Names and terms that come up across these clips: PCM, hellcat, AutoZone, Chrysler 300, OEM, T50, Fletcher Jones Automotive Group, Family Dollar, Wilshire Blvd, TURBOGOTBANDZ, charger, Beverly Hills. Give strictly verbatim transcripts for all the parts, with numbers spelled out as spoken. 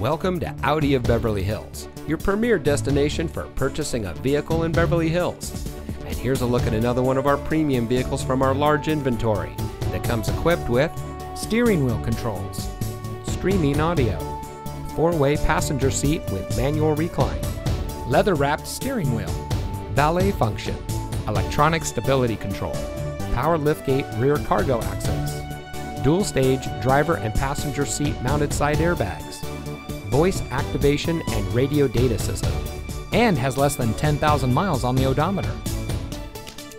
Welcome to Audi of Beverly Hills, your premier destination for purchasing a vehicle in Beverly Hills. And here's a look at another one of our premium vehicles from our large inventory that comes equipped with steering wheel controls, streaming audio, four-way passenger seat with manual recline, leather-wrapped steering wheel, valet function, electronic stability control, power liftgate rear cargo access, dual-stage driver and passenger seat mounted side airbags, voice activation and radio data system, and has less than ten thousand miles on the odometer.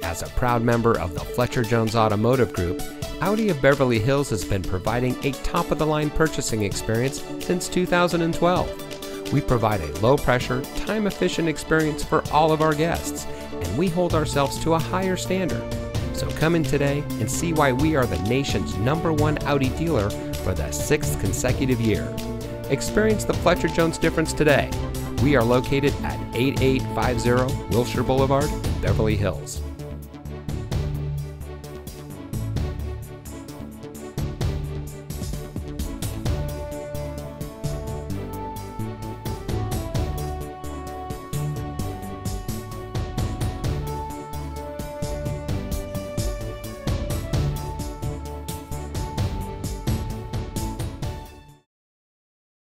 As a proud member of the Fletcher Jones Automotive Group, Audi of Beverly Hills has been providing a top-of-the-line purchasing experience since two thousand twelve. We provide a low-pressure, time-efficient experience for all of our guests, and we hold ourselves to a higher standard. So come in today and see why we are the nation's number one Audi dealer for the sixth consecutive year. Experience the Fletcher Jones difference today. We are located at eighty-eight fifty Wilshire Boulevard, Beverly Hills.